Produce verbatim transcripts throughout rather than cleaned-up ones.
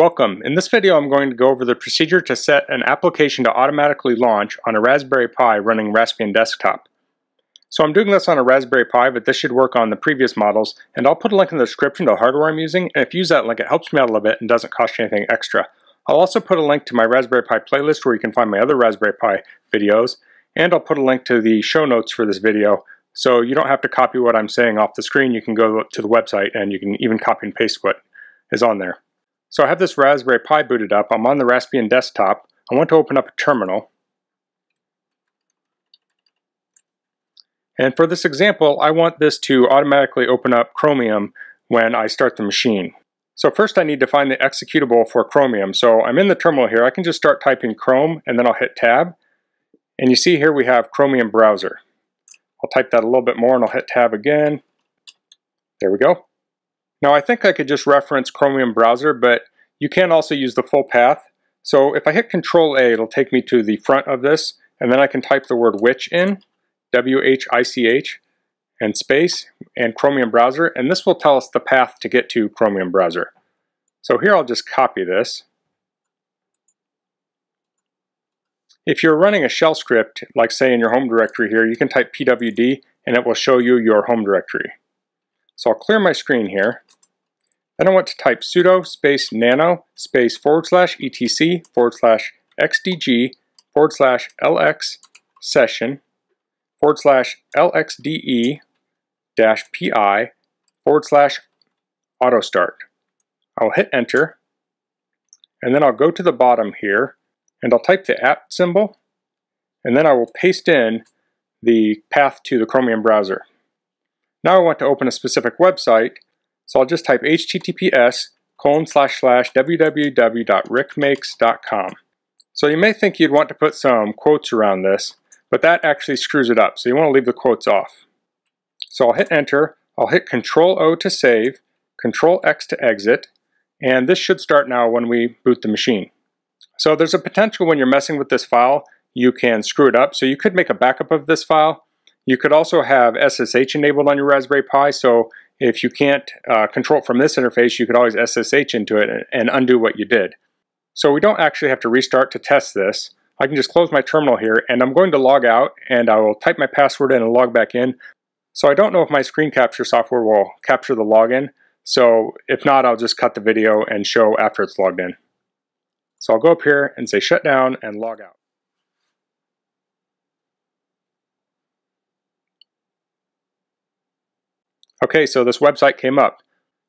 Welcome. In this video I'm going to go over the procedure to set an application to automatically launch on a Raspberry Pi running Raspbian desktop. So I'm doing this on a Raspberry Pi, but this should work on the previous models, and I'll put a link in the description to the hardware I'm using, and if you use that link it helps me out a little bit and doesn't cost you anything extra. I'll also put a link to my Raspberry Pi playlist where you can find my other Raspberry Pi videos, and I'll put a link to the show notes for this video, so you don't have to copy what I'm saying off the screen. You can go to the website and you can even copy and paste what is on there. So I have this Raspberry Pi booted up. I'm on the Raspbian desktop. I want to open up a terminal. And for this example, I want this to automatically open up Chromium when I start the machine. So first I need to find the executable for Chromium. So I'm in the terminal here. I can just start typing Chrome and then I'll hit tab. And you see here we have Chromium browser. I'll type that a little bit more and I'll hit tab again. There we go. Now I think I could just reference Chromium browser, but you can also use the full path. So if I hit Control A, it'll take me to the front of this, and then I can type the word which in, W H I C H, and space, and Chromium browser, and this will tell us the path to get to Chromium browser. So here I'll just copy this. If you're running a shell script, like say in your home directory here, you can type P W D and it will show you your home directory. So I'll clear my screen here. Then I want to type sudo space nano space forward slash etc forward slash xdg forward slash lx session forward slash lxde dash pi forward slash auto start. I'll hit enter and then I'll go to the bottom here and I'll type the app symbol and then I will paste in the path to the Chromium browser. Now I want to open a specific website, so I'll just type https colon slash slash www dot rick makes dot com. So you may think you'd want to put some quotes around this, but that actually screws it up, so you want to leave the quotes off. So I'll hit enter, I'll hit Control O to save, Control X to exit, and this should start now when we boot the machine. So there's a potential when you're messing with this file, you can screw it up, so you could make a backup of this file. You could also have S S H enabled on your Raspberry Pi, so if you can't uh, control it from this interface, you could always S S H into it and undo what you did. So we don't actually have to restart to test this. I can just close my terminal here, and I'm going to log out, and I will type my password in and log back in. So I don't know if my screen capture software will capture the login, so if not, I'll just cut the video and show after it's logged in. So I'll go up here and say shut down and log out. Okay, so this website came up.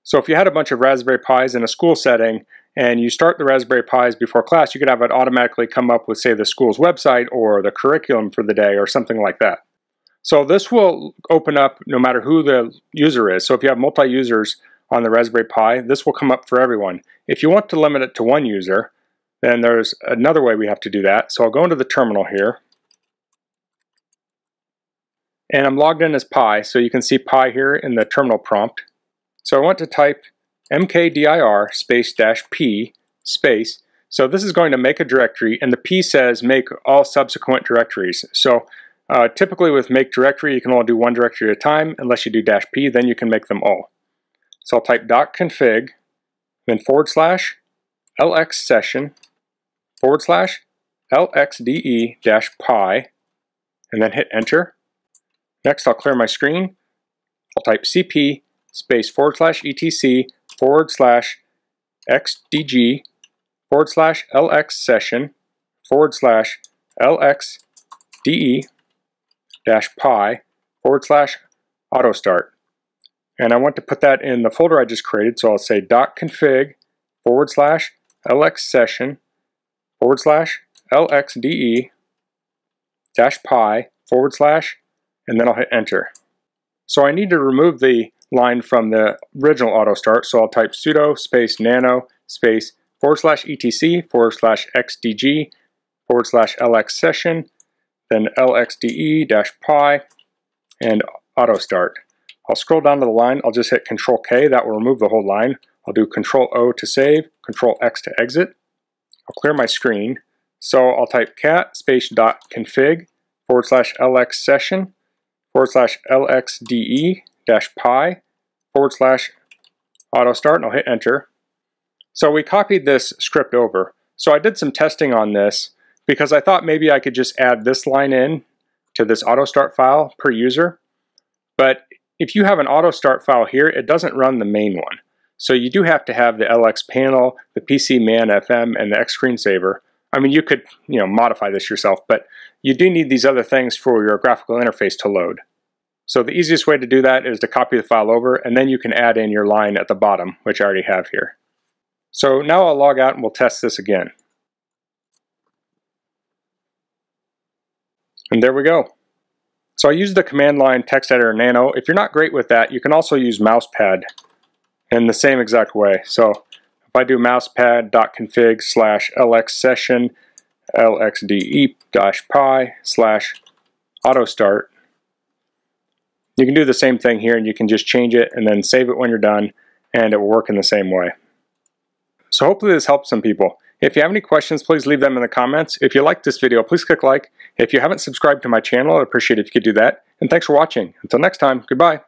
So if you had a bunch of Raspberry Pis in a school setting and you start the Raspberry Pis before class, you could have it automatically come up with, say, the school's website or the curriculum for the day or something like that. So this will open up no matter who the user is. So if you have multi-users on the Raspberry Pi, this will come up for everyone. If you want to limit it to one user, then there's another way we have to do that. So I'll go into the terminal here. And I'm logged in as Pi, so you can see Pi here in the terminal prompt. So I want to type mkdir space dash p space. So this is going to make a directory, and the P says make all subsequent directories. So uh, typically with make directory, you can only do one directory at a time. Unless you do dash p, then you can make them all. So I'll type dot config, then forward slash lx session, forward slash lxde dash pi, and then hit enter. Next, I'll clear my screen. I'll type cp space forward slash etc forward slash xdg forward slash lx session forward slash lxde dash pi forward slash auto start. And I want to put that in the folder I just created, so I'll say dot config forward slash lx session forward slash lxde dash pi forward slash, and then I'll hit enter. So I need to remove the line from the original auto start, so I'll type sudo space nano space forward slash etc forward slash xdg forward slash lx session, then lxde dash pi, and auto start. I'll scroll down to the line, I'll just hit Control K, that will remove the whole line. I'll do Control O to save, Control X to exit. I'll clear my screen, so I'll type cat space dot config forward slash lx session forward slash lxde dash pi forward slash auto start, and I'll hit enter. So we copied this script over. So I did some testing on this because I thought maybe I could just add this line in to this auto start file per user. But if you have an auto start file here, it doesn't run the main one. So you do have to have the L X panel, the P C man F M, and the X screensaver. I mean, you could, you know, modify this yourself, but you do need these other things for your graphical interface to load. So the easiest way to do that is to copy the file over, and then you can add in your line at the bottom, which I already have here. So now I'll log out and we'll test this again. And there we go. So I used the command line text editor nano. If you're not great with that, you can also use mousepad in the same exact way. So if I do mousepad.config slash lx session lxde-pi slash autostart, you can do the same thing here, and you can just change it and then save it when you're done, and it will work in the same way. So hopefully this helps some people. If you have any questions, please leave them in the comments. If you liked this video, please click like. If you haven't subscribed to my channel, I'd appreciate it if you could do that. And thanks for watching. Until next time, goodbye.